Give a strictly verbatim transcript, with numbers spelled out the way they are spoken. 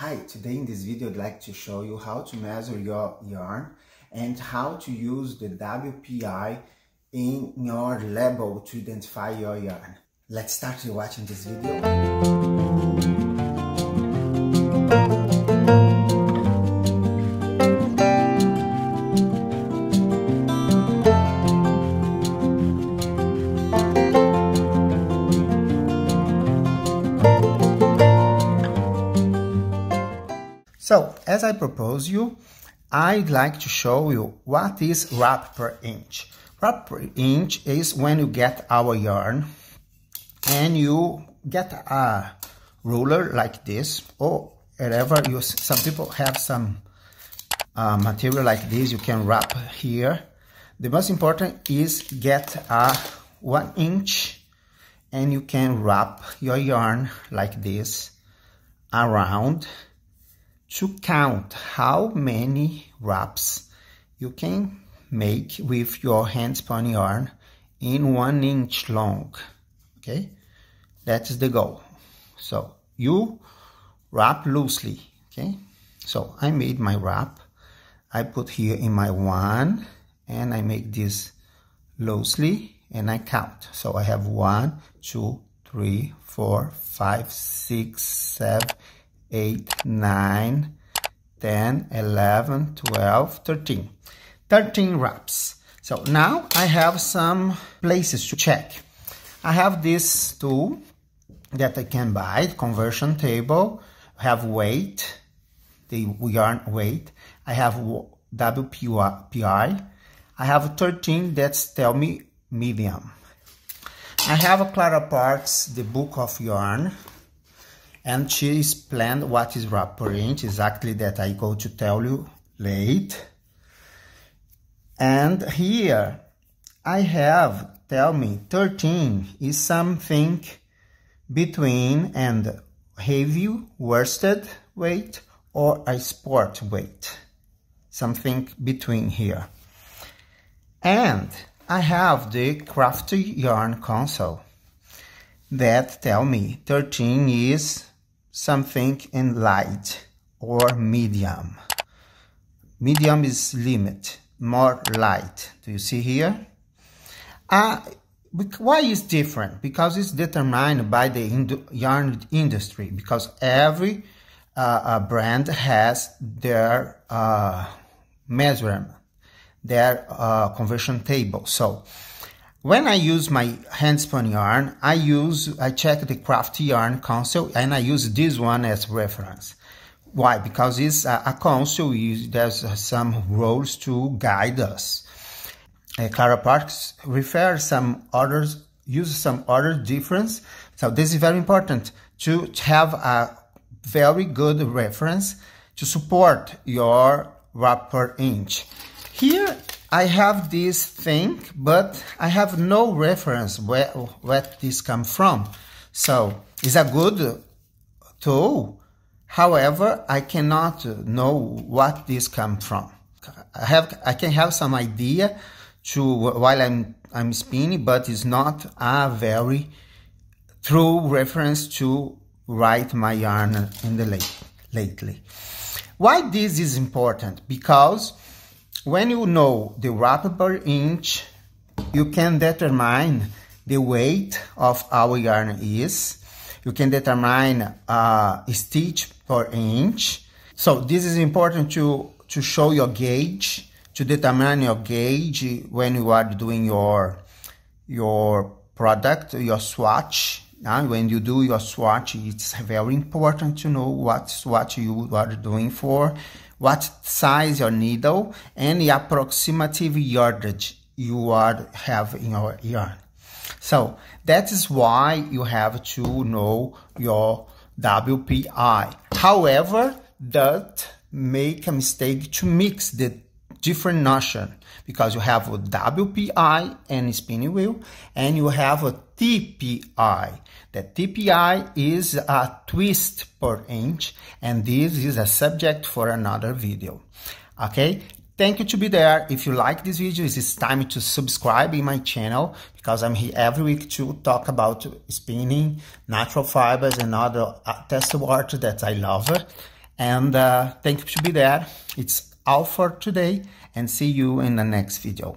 Hi, today in this video I'd like to show you how to measure your yarn and how to use the W P I in your label to identify your yarn. Let's start watching this video. So, as I propose you, I'd like to show you what is wrap per inch. Wrap per inch is when you get our yarn and you get a ruler like this, or whatever you, some people have some uh, material like this, you can wrap here. The most important is get a one inch and you can wrap your yarn like this around to count how many wraps you can make with your hand spun yarn in one inch long, okay? That's the goal. So you wrap loosely, okay? So I made my wrap, I put here in my one, and I make this loosely, and I count. So I have one, two, three, four, five, six, seven, eight, nine, ten, eleven, twelve, thirteen. thirteen wraps. So now I have some places to check. I have this tool that I can buy, conversion table. I have weight, the yarn weight. I have W P I. I have thirteen that's tell me medium. I have a Clara Parks, the book of yarn. And she explained what is wrap per inch, exactly that I go to tell you late. And here I have, tell me, thirteen is something between and heavy worsted weight or a sport weight. Something between here. And I have the Crafty Yarn Council that tell me thirteen is something in light or medium. Medium is limit, more light. Do you see here? Uh, why is different? Because it's determined by the ind yarn industry, because every uh, uh, brand has their uh, measurement, their uh, conversion table. So when I use my hand spun yarn, I use, I check the Crafty Yarn Council and I use this one as reference. Why? Because it's a, a council, there's some rules to guide us. Uh, Clara Parks refers some others, uses some other difference. So this is very important to have a very good reference to support your wrap per inch. Here, I have this thing, but I have no reference where, where this comes from. So it's a good tool. However, I cannot know what this comes from. I have, I can have some idea to while I'm, I'm spinning, but it's not a very true reference to write my yarn in the late, lately. Why this is important? Because when you know the wrap per inch, you can determine the weight of our yarn is. You can determine uh, stitch per inch. So this is important to, to show your gauge, to determine your gauge when you are doing your, your product, your swatch. Now, when you do your swatch, it's very important to know what swatch you are doing for, what size your needle, and the approximative yardage you are have in your yarn. So that is why you have to know your W P I. However, that make a mistake to mix the different notion, because you have a W P I and a spinning wheel, and you have a T P I. The T P I is a twist per inch, and this is a subject for another video. Okay, thank you to be there. If you like this video, it's time to subscribe in my channel, because I'm here every week to talk about spinning, natural fibers, and other textile art that I love. And uh, thank you to be there. It's all for today, and see you in the next video.